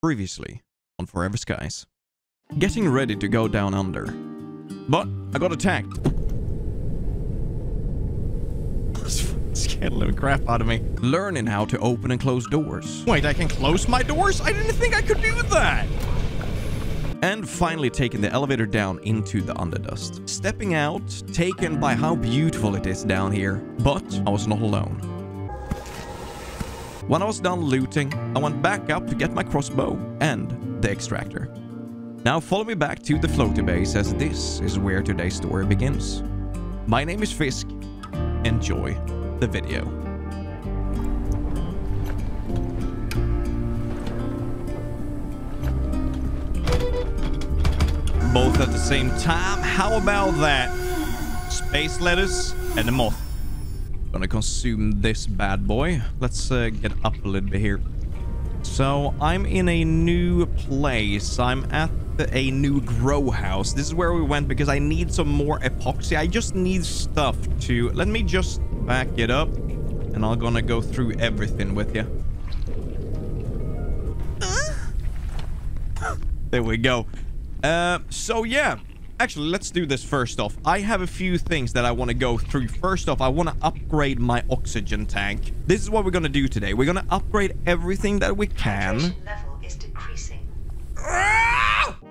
Previously on Forever Skies. Getting ready to go down under. But I got attacked. Scared the crap out of me. Learning how to open and close doors. Wait, I can close my doors? I didn't think I could do that! And finally taking the elevator down into the underdust. Stepping out, taken by how beautiful it is down here. But I was not alone. When I was done looting, I went back up to get my crossbow and the extractor. Now follow me back to the floaty base, as this is where today's story begins. My name is Fisk. Enjoy the video. Both at the same time, how about that? Space lettuce and the moth. Gonna consume this bad boy. Let's get up a little bit here. So I'm in a new place. I'm at a new grow house. This is where we went because I need some more epoxy. I just need stuff to... Let me just back it up and I'm gonna go through everything with you. There we go. So yeah. Actually, let's do this first off. I have a few things that I want to go through. First off, I want to upgrade my oxygen tank. This is what we're going to do today. We're going to upgrade everything that we can. Hydration level is decreasing.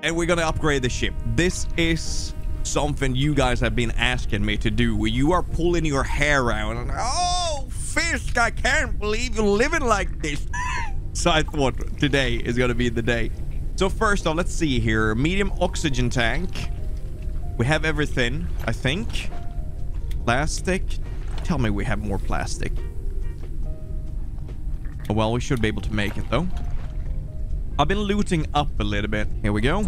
And we're going to upgrade the ship. This is something you guys have been asking me to do, where you are pulling your hair out. And, oh, Fisk, I can't believe you're living like this. So I thought today is going to be the day. So first off, let's see here. Medium oxygen tank. We have everything, I think. Plastic. Tell me we have more plastic. Oh, well, we should be able to make it, though. I've been looting up a little bit. Here we go.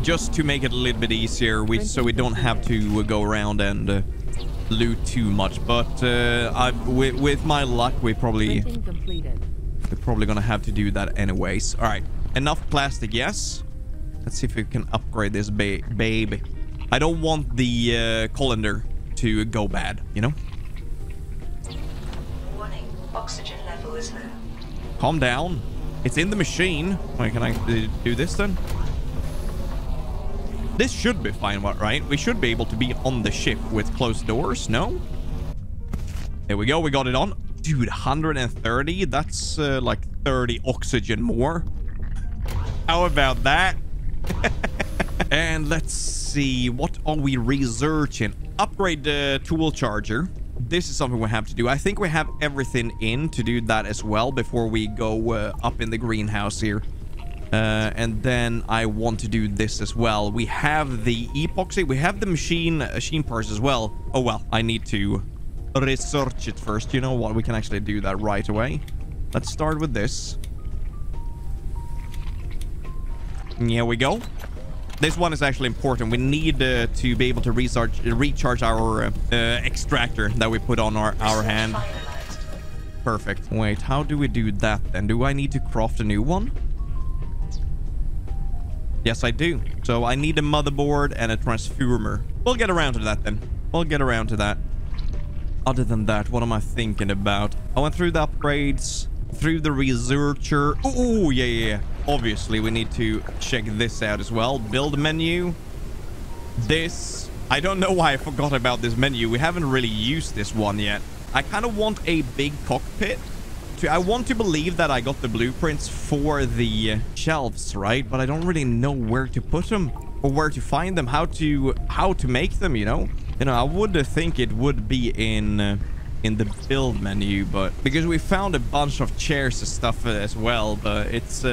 Just to make it a little bit easier, so we don't have to go around and loot too much. But with my luck, we're probably going to have to do that anyways. All right. Enough plastic, yes. Let's see if we can upgrade this baby. I don't want the colander to go bad, you know? Warning, oxygen level is low. Calm down. It's in the machine. Wait, can I do this then? This should be fine, right? We should be able to be on the ship with closed doors, no? There we go, we got it on. Dude, 130, that's like 30 oxygen more. How about that? And let's see, what are we researching? Upgrade the tool charger. This is something we have to do. I think we have everything in to do that as well before we go up in the greenhouse here. And then I want to do this as well. We have the epoxy. We have the machine parts as well. Oh, well, I need to research it first. You know what? We can actually do that right away. Let's start with this. Here we go. This one is actually important. We need to be able to recharge our extractor that we put on our hand. Finalized. Perfect. Wait, how do we do that then? Do I need to craft a new one? Yes, I do. So I need a motherboard and a transformer. We'll get around to that then. We'll get around to that. Other than that, what am I thinking about? I went through the upgrades, through the researcher. Oh, yeah, yeah, yeah. Obviously, we need to check this out as well. Build menu. This. I don't know why I forgot about this menu. We haven't really used this one yet. I kind of want a big cockpit. I want to believe that I got the blueprints for the shelves, right? But I don't really know where to put them or where to find them. How to make them, you know? You know, I would think it would be in the build menu, but... Because we found a bunch of chairs and stuff as well, but it's...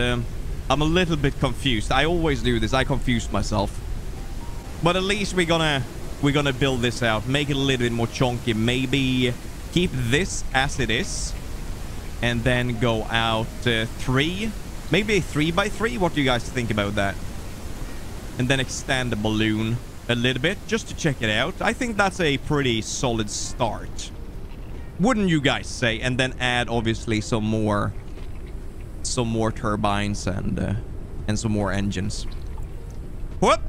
I'm a little bit confused. I always do this. I confuse myself. But at least we're gonna build this out. Make it a little bit more chunky. Maybe keep this as it is. And then go out 3. Maybe a 3x3. What do you guys think about that? And then extend the balloon a little bit. Just to check it out. I think that's a pretty solid start. Wouldn't you guys say? And then add, obviously, some more turbines and some more engines. Whoop!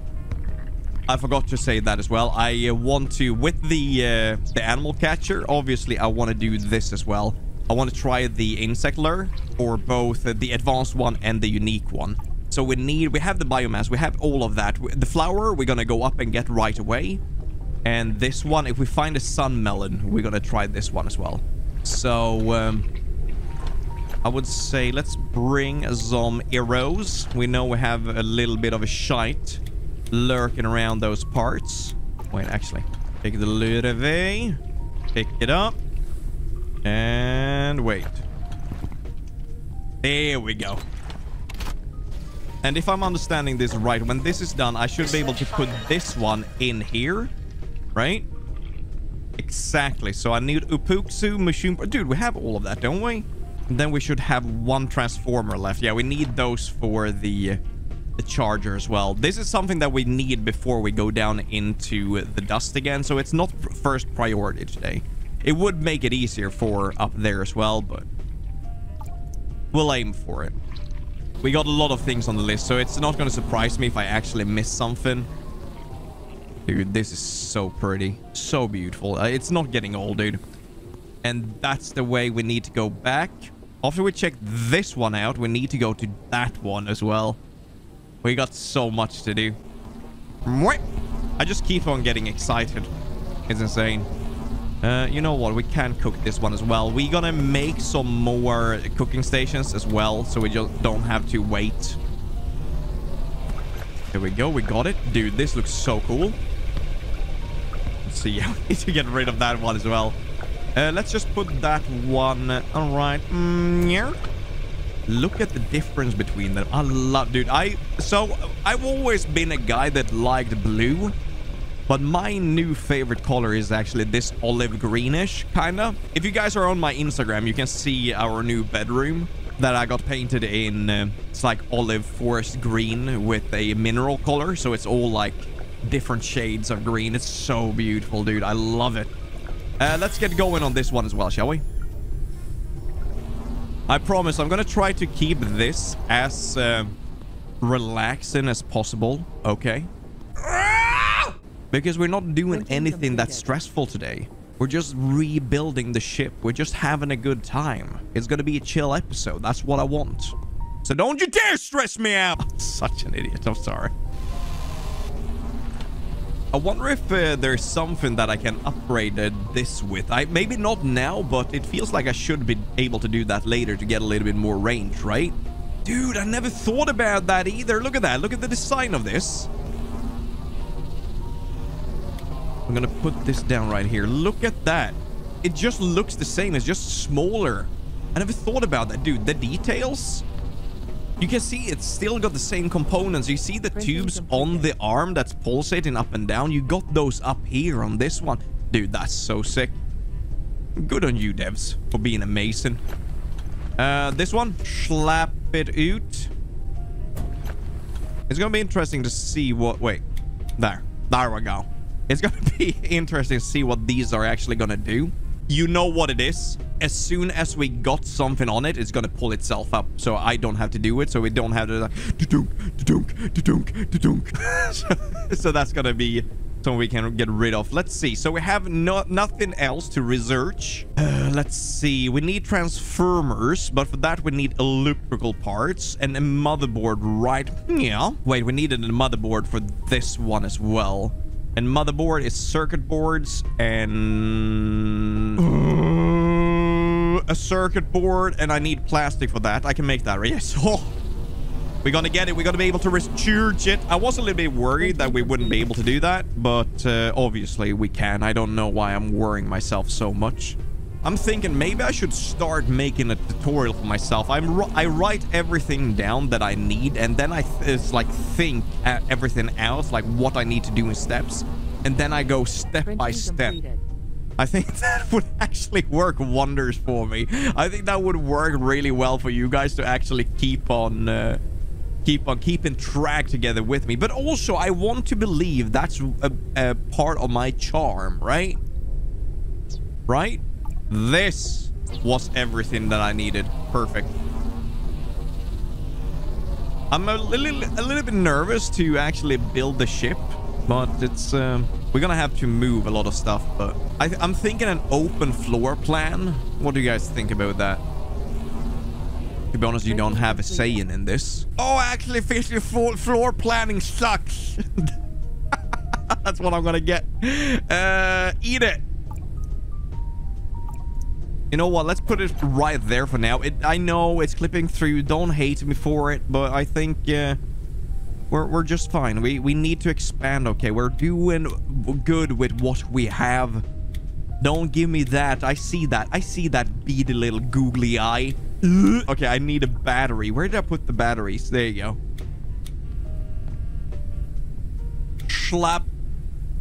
I forgot to say that as well. I want to, with the animal catcher, obviously I want to do this as well. I want to try the insect lure, or both the advanced one and the unique one. So we have the biomass, we have all of that. The flower, we're gonna go up and get right away. And this one, if we find a sun melon, we're gonna try this one as well. So I would say let's bring some arrows. We know we have a little bit of a shite lurking around those parts. Wait, actually, take the lure away, pick it up, and wait. There we go. And if I'm understanding this right, when this is done, I should be able to put this one in here, right? Exactly. So I need Upuksu, Mushroom... Dude, we have all of that, don't we? And then we should have one transformer left. Yeah, we need those for the charger as well. This is something that we need before we go down into the dust again. So it's not first priority today. It would make it easier for up there as well, but we'll aim for it. We got a lot of things on the list, so it's not going to surprise me if I actually miss something. Dude, this is so pretty. So beautiful. It's not getting old, dude. And that's the way we need to go back. After we check this one out, we need to go to that one as well. We got so much to do. I just keep on getting excited. It's insane. You know what? We can cook this one as well. We're gonna make some more cooking stations as well, so we just don't have to wait. There we go. We got it. Dude, this looks so cool. Let's see. I need to get rid of that one as well. Let's just put that one. All right. Yeah. Look at the difference between them. I love... Dude, I've always been a guy that liked blue. But my new favorite color is actually this olive greenish, kind of. If you guys are on my Instagram, you can see our new bedroom that I got painted in. It's like olive forest green with a mineral color. So it's all like different shades of green. It's so beautiful, dude. I love it. Let's get going on this one as well, shall we? I promise I'm going to try to keep this as relaxing as possible. Okay. Because we're not doing anything that's stressful today. We're just rebuilding the ship. We're just having a good time. It's going to be a chill episode. That's what I want. So don't you dare stress me out. I'm such an idiot. I'm sorry. I wonder if there's something that I can upgrade this with. Maybe not now, but it feels like I should be able to do that later to get a little bit more range, right? Dude, I never thought about that either. Look at that. Look at the design of this. I'm gonna put this down right here. Look at that. It just looks the same. It's just smaller. I never thought about that, dude. The details. You can see it's still got the same components. You see the tubes on the arm that's pulsating up and down. You got those up here on this one. Dude, that's so sick. Good on you, devs, for being amazing. This one, slap it out. It's gonna be interesting to see what... Wait. There we go. It's going to be interesting to see what these are actually going to do. You know what it is. As soon as we got something on it, it's going to pull itself up. So I don't have to do it. So we don't have to... Like, so that's going to be something we can get rid of. Let's see. So we have nothing else to research. Let's see. We need transformers. But for that, we need electrical parts and a motherboard, right? Yeah. Wait, we needed a motherboard for this one as well. And motherboard is circuit boards and... a circuit board, and I need plastic for that. I can make that, right? Yes. Oh. We're gonna get it. We're gonna be able to recharge it. I was a little bit worried that we wouldn't be able to do that, but obviously we can. I don't know why I'm worrying myself so much. I'm thinking maybe I should start making a tutorial for myself. I write everything down that I need, and then I think everything else, like what I need to do in steps, and then I go step by step. Completed. I think that would actually work wonders for me. I think that would work really well for you guys to actually keeping track together with me. But also, I want to believe that's a part of my charm, right? Right? This was everything that I needed. Perfect. I'm a little bit nervous to actually build the ship, but it's We're gonna have to move a lot of stuff, but I'm thinking an open floor plan. What do you guys think about that? To be honest, you don't have a saying in this. Oh, actually, officially floor planning sucks. That's what I'm gonna get. Eat it. You know what? Let's put it right there for now. I know it's clipping through. Don't hate me for it, but I think we're just fine. We need to expand. Okay, we're doing good with what we have. Don't give me that. I see that. I see that beady little googly eye. Okay, I need a battery. Where did I put the batteries? There you go. Slap.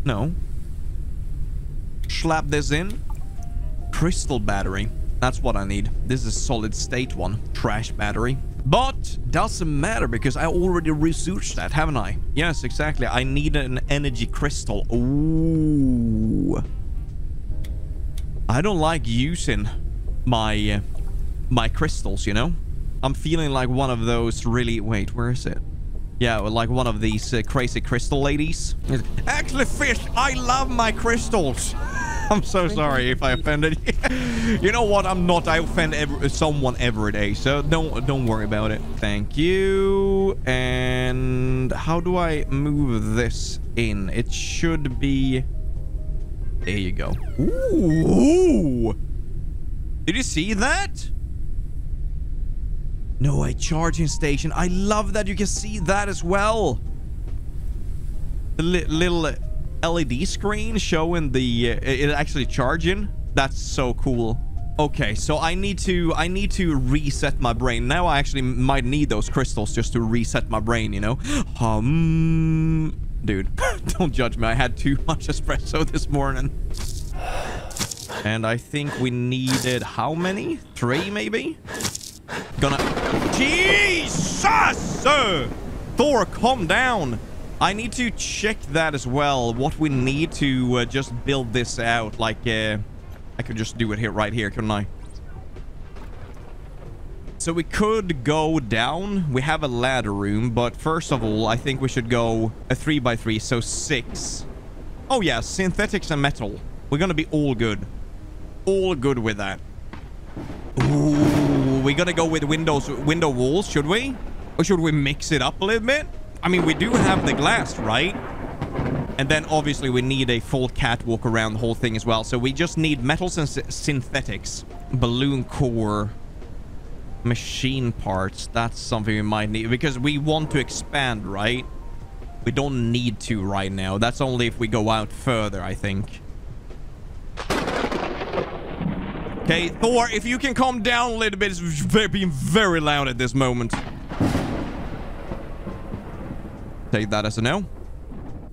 No. Slap this in. Crystal battery. That's what I need. This is solid state one. Trash battery. But doesn't matter because I already researched that, haven't I? Yes, exactly. I need an energy crystal. Ooh. I don't like using my... my crystals, you know? I'm feeling like one of those really... Wait, where is it? Yeah, like one of these crazy crystal ladies. Actually, Fish, I love my crystals. I'm so sorry if I offended you. You know what? I'm not. I offend someone every day, so don't worry about it. Thank you. And how do I move this in? It should be... There you go. Ooh! Did you see that? No, a charging station. I love that you can see that as well. The little LED screen showing the it actually charging. That's so cool. Okay, so I need to reset my brain. Now I actually might need those crystals just to reset my brain, you know. Dude, don't judge me. I had too much espresso this morning. And I think we needed how many? 3 maybe? Jesus! Thor, calm down. I need to check that as well. What we need to just build this out. Like, I could just do it here, right here, couldn't I? So we could go down. We have a ladder room, but first of all, I think we should go a 3x3, so 6. Oh yeah, synthetics and metal. We're gonna be all good. All good with that. Ooh. We're gonna go with window walls, should we? Or should we mix it up a little bit? I mean, we do have the glass, right? And then obviously we need a full catwalk around the whole thing as well. So we just need metals and synthetics. Balloon core. Machine parts. That's something we might need. Because we want to expand, right? We don't need to right now. That's only if we go out further, I think. Okay, Thor, if you can calm down a little bit. It's being very loud at this moment. Take that as a no.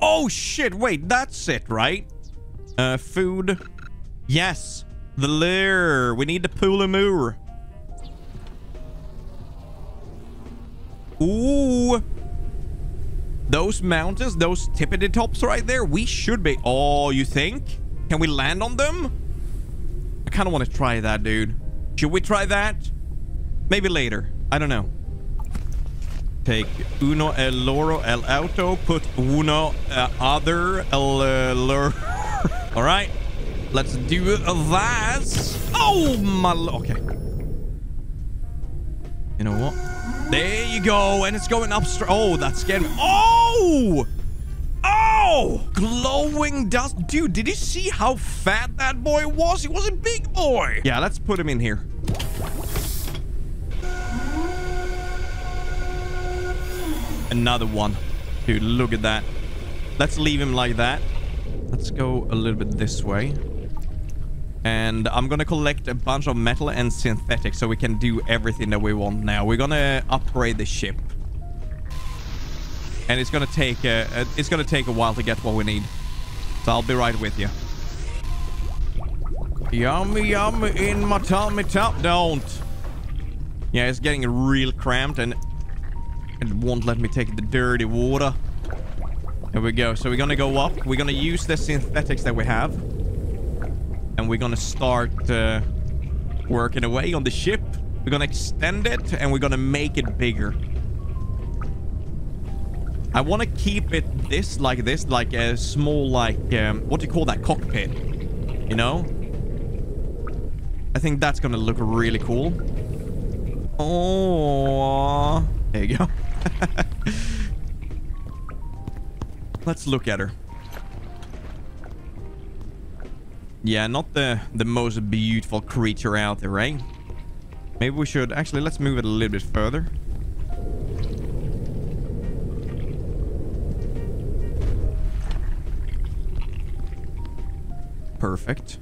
Oh, shit. Wait, that's it, right? Food. Yes. The lure. We need the Pulamur. Ooh. Those mountains, those tippity tops right there. We should be... Oh, you think? Can we land on them? I kind of want to try that, dude. Should we try that? Maybe later. I don't know. Take uno el loro el auto. Put uno other el loro. All right. Let's do that. Oh, my... Okay. You know what? There you go. And it's going upstream. Oh, that scared me. Oh! Oh! Glowing dust. Dude, did you see how fat that boy was? He was a big boy. Yeah, let's put him in here. Another one. Dude, look at that. Let's leave him like that. Let's go a little bit this way. And I'm going to collect a bunch of metal and synthetic so we can do everything that we want now. We're going to upgrade the ship. And it's gonna take a while to get what we need. So I'll be right with you. Yummy, yummy in my tummy top. Don't. Yeah, it's getting real cramped and it won't let me take the dirty water. There we go. So we're gonna go up. We're gonna use the synthetics that we have. And we're gonna start working away on the ship. We're gonna extend it and we're gonna make it bigger. I want to keep it this, like a small, like, what do you call that? Cockpit, you know? I think that's going to look really cool. Oh, there you go. Let's look at her. Yeah, not the most beautiful creature out there, right? Maybe we should... Actually, let's move it a little bit further. Perfect.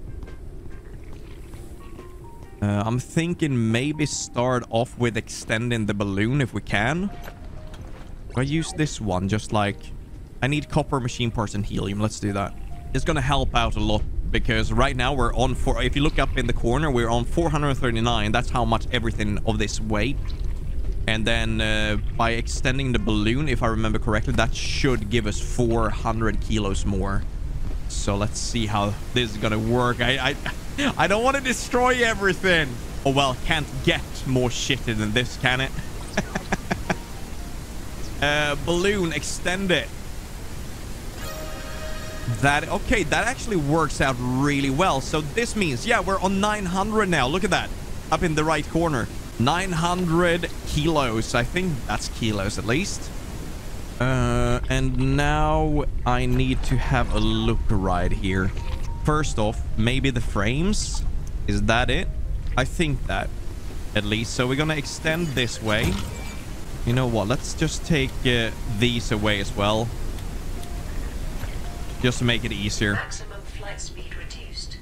I'm thinking maybe start off with extending the balloon if we can. I use this one just like... I need copper, machine parts, and helium. Let's do that. It's going to help out a lot. Because right now we're on for, if you look up in the corner, we're on 439. That's how much everything of this weight. And then by extending the balloon, if I remember correctly, that should give us 400 kilos more. So let's see how this is gonna work. I don't want to destroy everything. Oh well, can't get more shitty than this, can it? Balloon, extend it. That, okay, that actually works out really well. So this means, yeah, we're on 900 now. Look at that. Up in the right corner. 900 kilos. I think that's kilos at least. And now I need to have a look right here. First off, maybe the frames. Is that it? I think that, at least. So we're going to extend this way. You know what? Let's just take these away as well. Just to make it easier. Maximum flight speed reduced.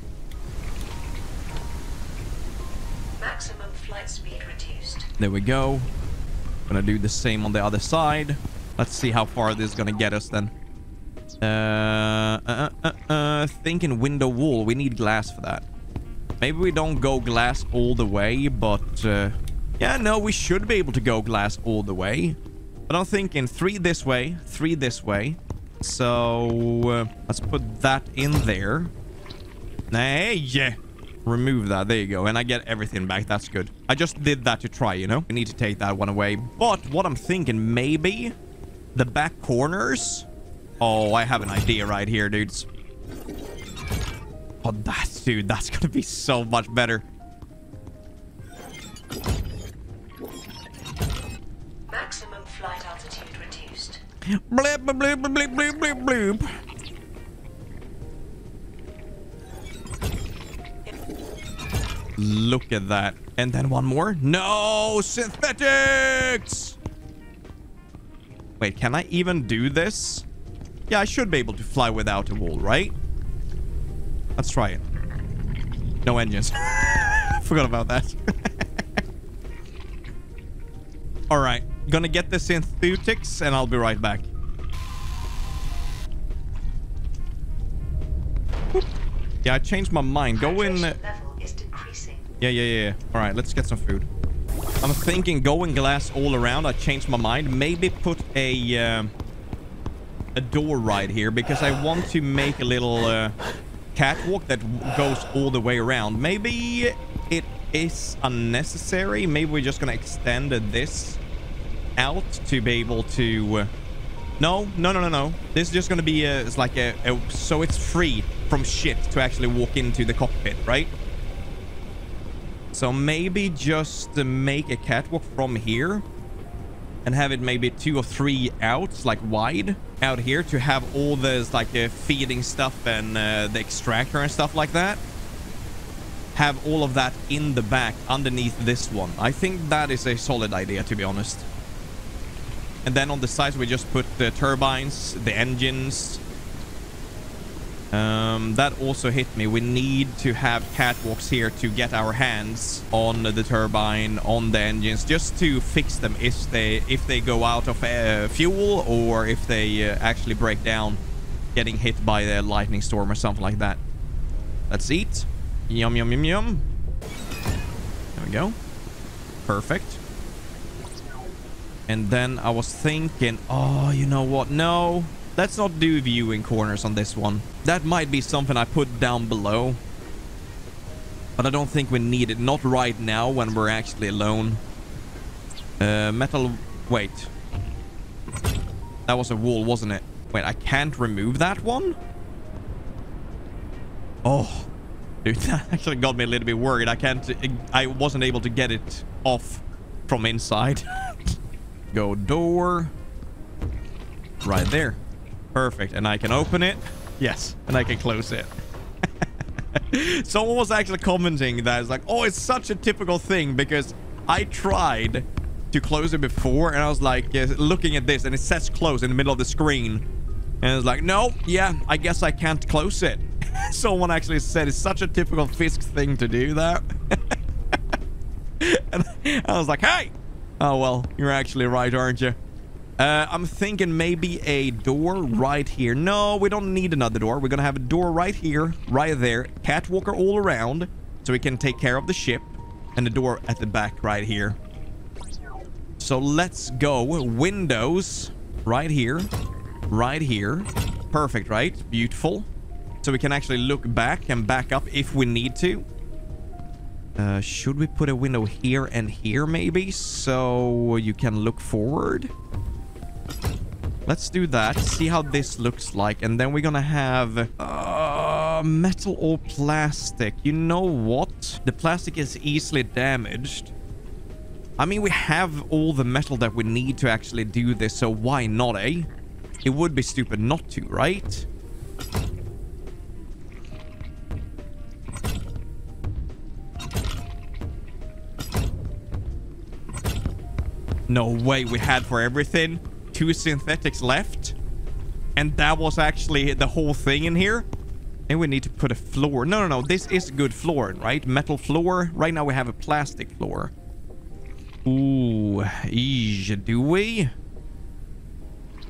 Maximum flight speed reduced. There we go. Gonna do the same on the other side. Let's see how far this is gonna get us then. Thinking window wall. We need glass for that. Maybe we don't go glass all the way, but... yeah, no, we should be able to go glass all the way. But I'm thinking 3 this way, 3 this way. So let's put that in there. Hey, yeah, remove that. There you go. And I get everything back. That's good. I just did that to try, you know. We need to take that one away. But what I'm thinking, maybe the back corners. Oh, I have an idea right here, dudes. Oh, that's, dude, that's gonna be so much better. Maximum flight altitude. Bloop, bloop, bloop, bloop, bloop, bloop, bloop. Look at that. And then one more. No! Synthetics! Wait, can I even do this? Yeah, I should be able to fly without a wall, right? Let's try it. No engines. Forgot about that. Alright. Gonna get the synthetics and I'll be right back. Whoop. Yeah, I changed my mind. Go in. Level is decreasing. Yeah. All right, let's get some food. I'm thinking going glass all around. I changed my mind. Maybe put a door right here because I want to make a little catwalk that goes all the way around. Maybe it is unnecessary. Maybe we're just gonna extend this out to be able to no, this is just going to be it's like a so it's free from shit to actually walk into the cockpit, right? So maybe just make a catwalk from here and have it maybe 2 or 3 outs, like wide out here, to have all this like feeding stuff and the extractor and stuff like that. Have all of that in the back underneath this one. I think that is a solid idea, to be honest. And then on the sides, we just put the turbines, the engines. That also hit me. We need to have catwalks here to get our hands on the turbine, on the engines, just to fix them if they go out of fuel or if they actually break down, getting hit by the lightning storm or something like that. Let's eat. Yum, yum, yum, yum. There we go. Perfect. And then I was thinking, oh, you know what? No, let's not do viewing corners on this one. That might be something I put down below. But I don't think we need it. Not right now when we're actually alone. Metal... Wait. That was a wall, wasn't it? Wait, I can't remove that one? Oh, dude, that actually got me a little bit worried. I wasn't able to get it off from inside. Go door. Right there. Perfect. And I can open it. Yes. And I can close it. Someone was actually commenting that it's like, oh, it's such a typical thing, because I tried to close it before and I was like, yes, looking at this and it says close in the middle of the screen. And it's like, no, yeah, I guess I can't close it. Someone actually said it's such a typical Fisk thing to do that. And I was like, hey, oh, well, you're actually right, aren't you? I'm thinking maybe a door right here. No, we don't need another door. We're going to have a door right here, right there. Catwalker all around, so we can take care of the ship. And a door at the back right here. So let's go. Windows right here. Right here. Perfect, right? Beautiful. So we can actually look back and back up if we need to. Should we put a window here and here maybe? So you can look forward. Let's do that. See how this looks like. And then we're going to have metal or plastic. You know what? The plastic is easily damaged. I mean, we have all the metal that we need to actually do this. So why not, eh? It would be stupid not to, right? No way, we had for everything 2 synthetics left. And that was actually the whole thing in here. And we need to put a floor. No. This is good flooring, right? Metal floor. Right now we have a plastic floor. Ooh. Do we?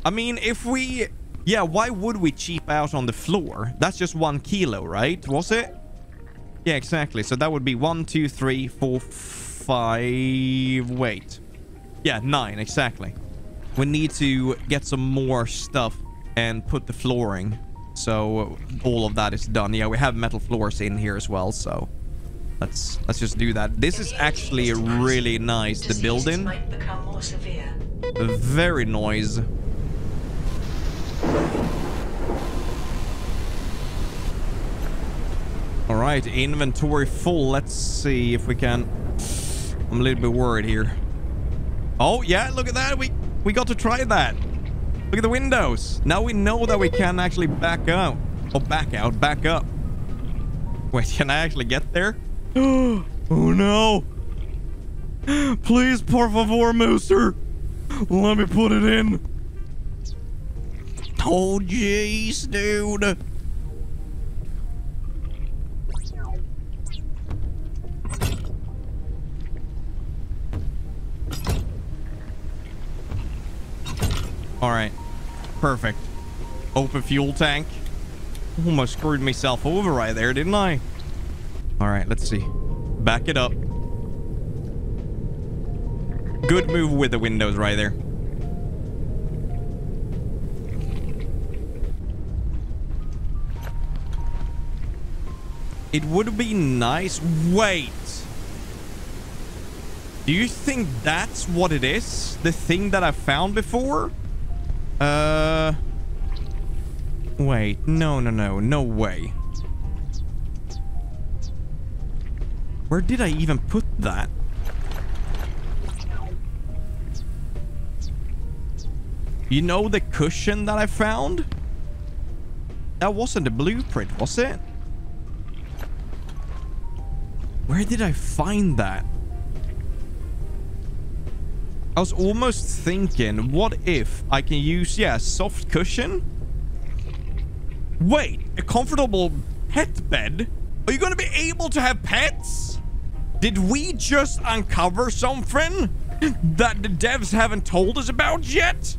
I mean, if we... Yeah, why would we cheap out on the floor? That's just 1 kilo, right? Was it? Yeah, exactly. So that would be 1, 2, 3, 4, 5... Wait. Yeah, 9, exactly. We need to get some more stuff and put the flooring. So all of that is done. Yeah, we have metal floors in here as well. So let's just do that. This is actually really nice. The building might become more severe. Very noisy. All right, inventory full. Let's see if we can. I'm a little bit worried here. Oh, yeah, look at that. We got to try that. Look at the windows. Now we know that we can actually back out. Or back up. Wait, can I actually get there? Oh, no. Please, por favor, Mooser. Let me put it in. Oh, jeez, dude. All right, perfect. Open fuel tank. Almost screwed myself over right there, didn't I? All right, let's see. Back it up. Good move with the windows right there. It would be nice. Wait. Do you think that's what it is? The thing that I found before? Wait, no way. Where did I even put that? You know the cushion that I found? That wasn't a blueprint, was it? Where did I find that? I was almost thinking, what if I can use, yeah, soft cushion? Wait, a comfortable pet bed? Are you going to be able to have pets? Did we just uncover something that the devs haven't told us about yet?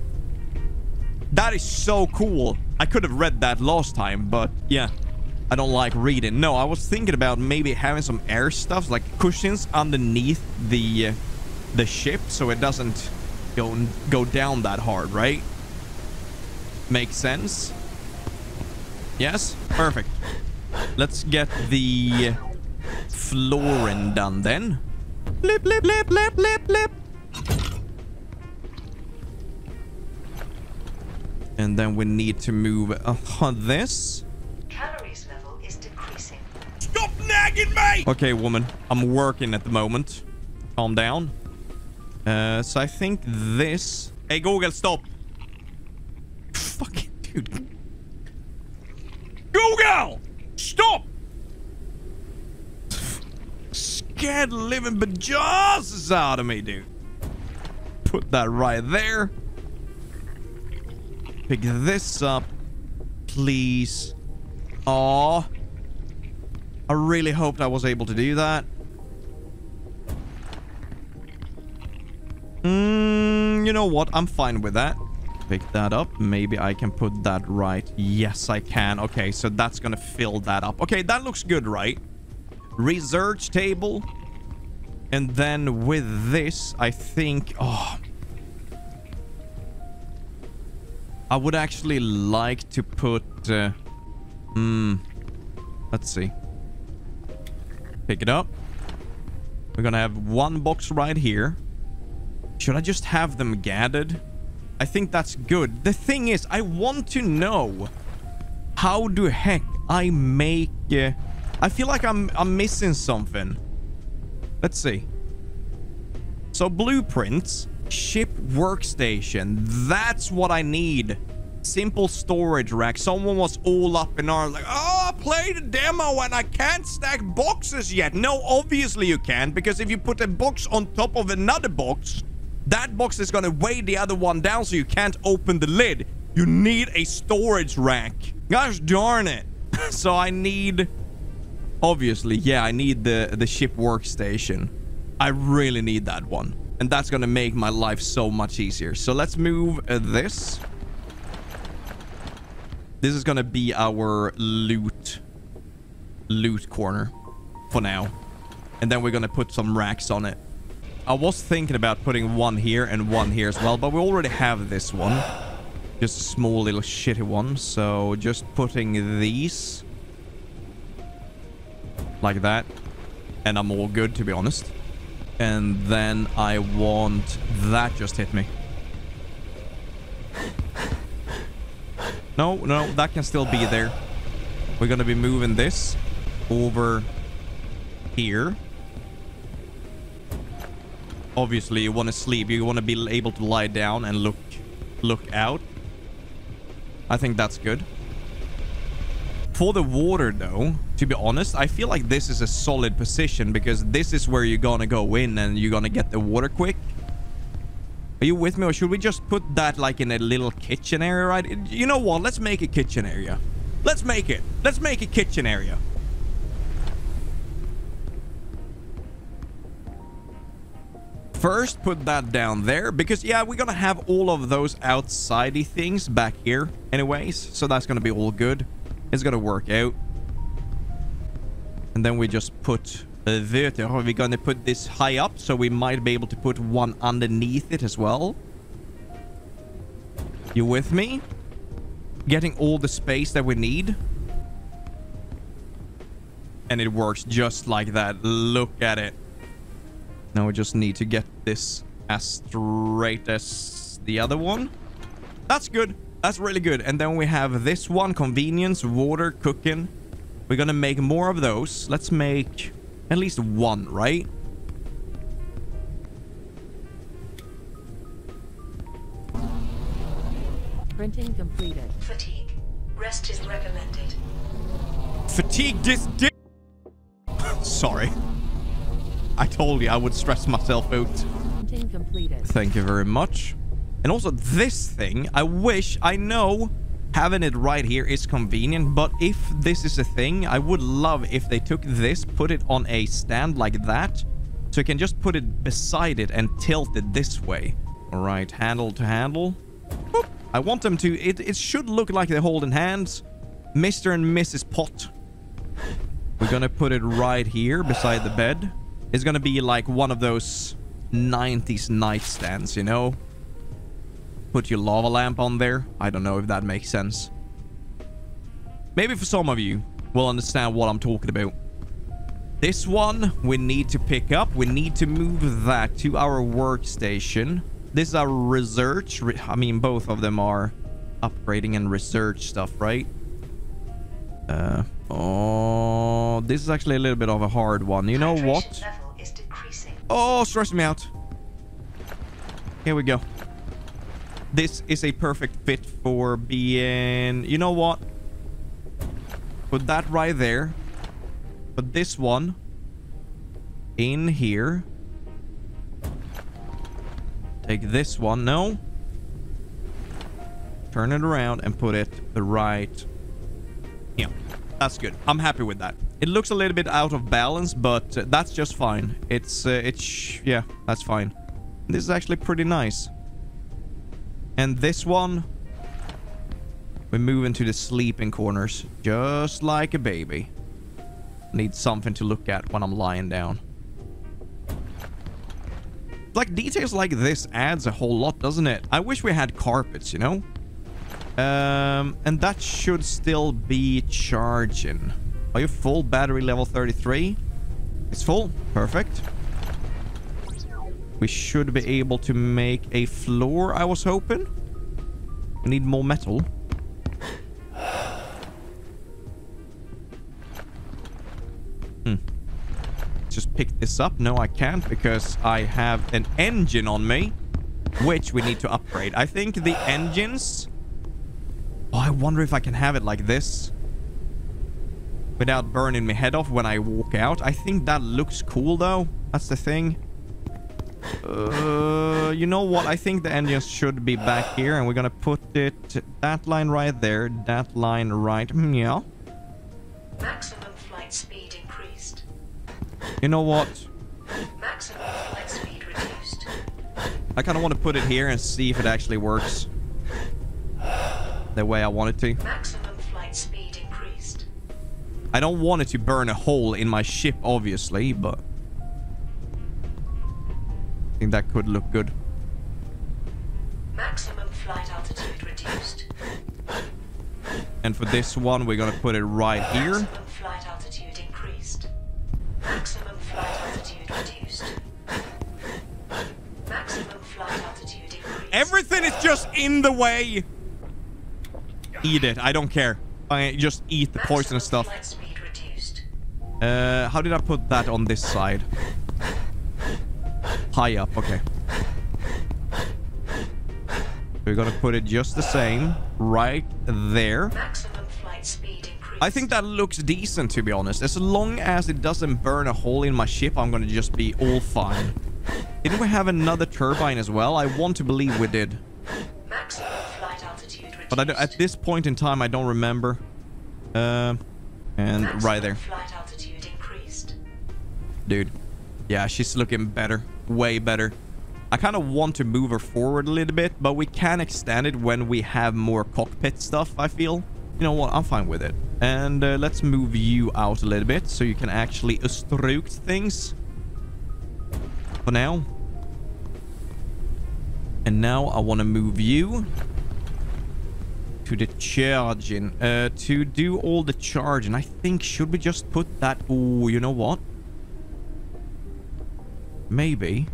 That is so cool. I could have read that last time, but yeah, I don't like reading. No, I was thinking about maybe having some air stuff, like cushions underneath the ship, so it doesn't go down that hard, right? Makes sense. Yes, perfect. Let's get the flooring done then. Blip, blip, blip, blip, blip, blip. And then we need to move upon this. Calories level is decreasing. Stop nagging me! Okay, woman. I'm working at the moment. Calm down. So I think this... Hey, Google, stop. Fucking dude. Google! Stop! Scared living bejazzes out of me, dude. Put that right there. Pick this up, please. Aw. I really hoped I was able to do that. You know what? I'm fine with that. Pick that up. Maybe I can put that right. Yes, I can. Okay, so that's gonna fill that up. Okay, that looks good, right? Research table. And then with this, I think... Oh... I would actually like to put... let's see. Pick it up. We're gonna have one box right here. Should I just have them gathered? I think that's good. The thing is, I want to know how the heck I make... I feel like I'm missing something. Let's see. So blueprints... Ship workstation. That's what I need. Simple storage rack. Someone was all up in arms like, oh, I played a demo and I can't stack boxes yet. No, obviously you can, because if you put a box on top of another box, that box is going to weigh the other one down, so you can't open the lid. You need a storage rack. Gosh darn it. So I need, obviously, yeah, I need the ship workstation. I really need that one. And that's going to make my life so much easier. So let's move this. This is going to be our loot corner for now. And then we're going to put some racks on it. I was thinking about putting one here and one here as well. But we already have this one. Just a small little shitty one. So just putting these. Like that. And I'm all good, to be honest. And then I want... That just hit me. No, no, that can still be there. We're gonna be moving this over here. Obviously, you want to sleep. You want to be able to lie down and look out. I think that's good. For the water, though, to be honest, I feel like this is a solid position because this is where you're going to go in and you're going to get the water quick. Are you with me? Or should we just put that, like, in a little kitchen area, right? You know what? Let's make a kitchen area. Let's make it. Let's make a kitchen area. First, put that down there because, yeah, we're going to have all of those outsidey things back here anyways. So that's going to be all good. It's gonna work out. And then we just put a verter. We're gonna put this high up, so we might be able to put one underneath it as well. You with me? Getting all the space that we need. And it works just like that. Look at it. Now we just need to get this as straight as the other one. That's good. That's really good. And then we have this one. Convenience, water, cooking. We're going to make more of those. Let's make at least one, right? Printing completed. Fatigue. Rest is recommended. Fatigue this dick. Sorry. I told you I would stress myself out. Printing completed. Thank you very much. And also this thing, I wish, I know having it right here is convenient, but if this is a thing, I would love if they took this, put it on a stand like that, so you can just put it beside it and tilt it this way. All right, handle to handle. Boop. I want them to, it should look like they're holding hands. Mr. and Mrs. Pot. We're gonna put it right here beside the bed. It's gonna be like one of those 90s nightstands, you know? Put your lava lamp on there. I don't know if that makes sense. Maybe for some of you will understand what I'm talking about. This one we need to pick up. We need to move that to our workstation. This is our research. I mean, both of them are upgrading and research stuff, right? Oh, this is actually a little bit of a hard one. You know what? Oh, stress me out. Here we go. This is a perfect fit for being... You know what? Put that right there. Put this one in here. Take this one. No. Turn it around and put it the right... Yeah, that's good. I'm happy with that. It looks a little bit out of balance, but that's just fine. It's yeah, that's fine. This is actually pretty nice. And this one, we move into the sleeping corners just like a baby. Need something to look at when I'm lying down. Like, details like this adds a whole lot, doesn't it? I wish we had carpets, you know? And that should still be charging. Are you full? Battery level 33. It's full. Perfect. We should be able to make a floor, I was hoping. We need more metal. Just pick this up. No, I can't because I have an engine on me, which we need to upgrade. I think the engines... Oh, I wonder if I can have it like this without burning my head off when I walk out. I think that looks cool, though. That's the thing. You know what? I think the engines should be back here, and we're gonna put it... That line right there. That line right... Yeah. Maximum flight speed increased. You know what? Maximum flight speed reduced. I kind of want to put it here and see if it actually works the way I want it to. Maximum flight speed increased. I don't want it to burn a hole in my ship, obviously, but... I think that could look good. Maximum flight altitude reduced. And for this one, we're going to put it right here. Maximum flight altitude increased. Maximum flight altitude reduced. Maximum flight altitude increased. Everything is just in the way. Eat it. I don't care. I just eat the poisonous stuff. How did I put that on this side? High up. Okay. We're going to put it just the same. Right there. Maximum flight speed increased. I think that looks decent, to be honest. As long as it doesn't burn a hole in my ship, I'm going to just be all fine. Didn't we have another turbine as well? I want to believe we did. Maximum flight altitude reduced. But at this point in time, I don't remember. And maximum right there. Flight altitude increased. Dude. Yeah, she's looking better. Way better. I kind of want to move her forward a little bit, but we can extend it when we have more cockpit stuff, I feel. You know what? I'm fine with it. And let's move you out a little bit so you can actually obstruct things. For now. And now I want to move you to the charging. To do all the charging, I think, should we just put that... Ooh, you know what? Maybe.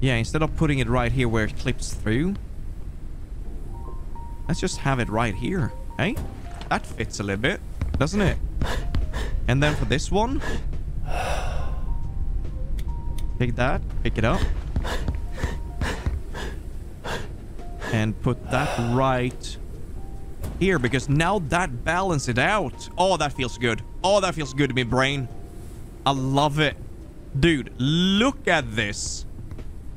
Yeah, instead of putting it right here where it clips through, let's just have it right here, eh? That fits a little bit, doesn't it? And then for this one, take that, pick it up, and put that right here, because now that balances it out. Oh, that feels good. Oh, that feels good to me, brain. I love it. Dude, look at this.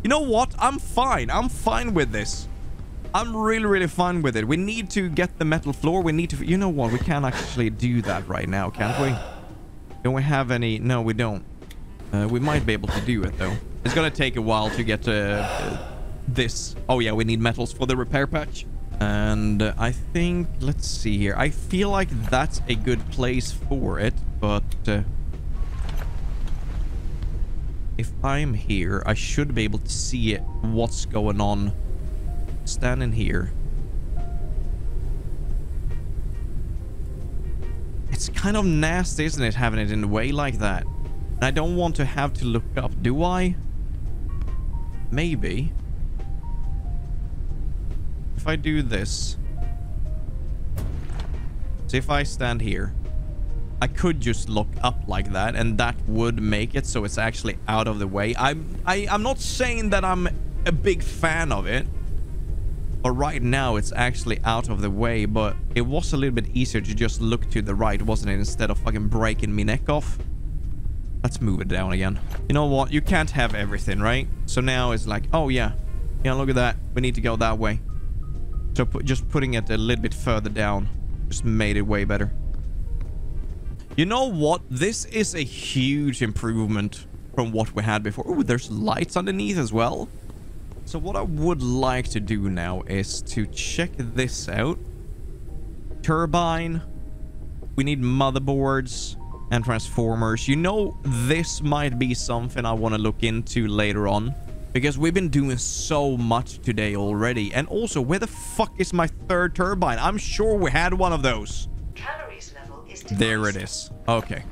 You know what? I'm fine. I'm fine with this. I'm really, really fine with it. We need to get the metal floor. We need to... You know what? We can't actually do that right now, can't we? Don't we have any... No, we don't. We might be able to do it, though. It's gonna take a while to get this. Oh, yeah. We need metals for the repair patch. And I think... Let's see here. I feel like that's a good place for it, but... if I'm here, I should be able to see it, what's going on. Standing here. It's kind of nasty, isn't it, having it in the way like that? And I don't want to have to look up, do I? Maybe. If I do this... So if I stand here, I could just lock up like that, and that would make it so it's actually out of the way. I'm not saying that I'm a big fan of it, but right now it's actually out of the way. But it was a little bit easier to just look to the right, wasn't it? Instead of fucking breaking me neck off. Let's move it down again. You know what? You can't have everything, right? So now it's like, oh yeah, yeah, look at that. We need to go that way. So just putting it a little bit further down just made it way better. You know what? This is a huge improvement from what we had before. Oh, there's lights underneath as well. So what I would like to do now is to check this out. Turbine. We need motherboards and transformers. You know, this might be something I want to look into later on, because we've been doing so much today already. And also, where the fuck is my third turbine? I'm sure we had one of those. There it is. Okay.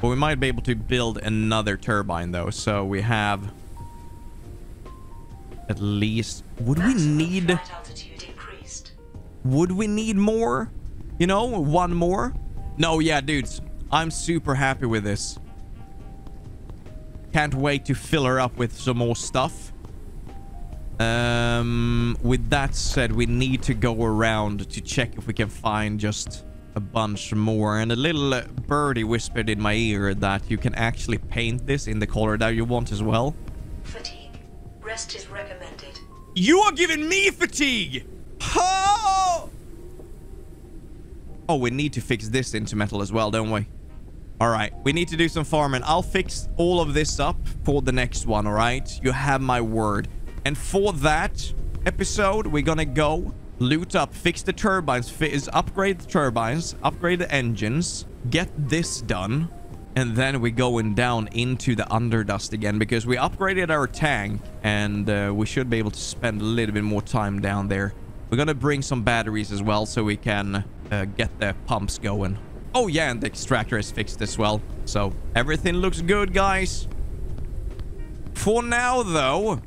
Well, we might be able to build another turbine, though. So we have at least... Would we need more? You know, one more? No, yeah, dudes. I'm super happy with this. Can't wait to fill her up with some more stuff. With that said, we need to go around to check if we can find just... a bunch more. And a little birdie whispered in my ear that you can actually paint this in the color that you want as well. Fatigue. Rest is recommended. You are giving me fatigue! Oh! Oh, we need to fix this into metal as well, don't we? Alright, we need to do some farming. I'll fix all of this up for the next one, alright? You have my word. And for that episode, we're gonna go... loot up, fix the turbines, upgrade the turbines, upgrade the engines, get this done, and then we're going down into the underdust again, because we upgraded our tank, and we should be able to spend a little bit more time down there. We're gonna bring some batteries as well, so we can get the pumps going. Oh yeah, and the extractor is fixed as well, so everything looks good, guys. For now, though,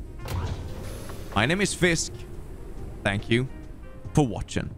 my name is Fisk. Thank you for watching.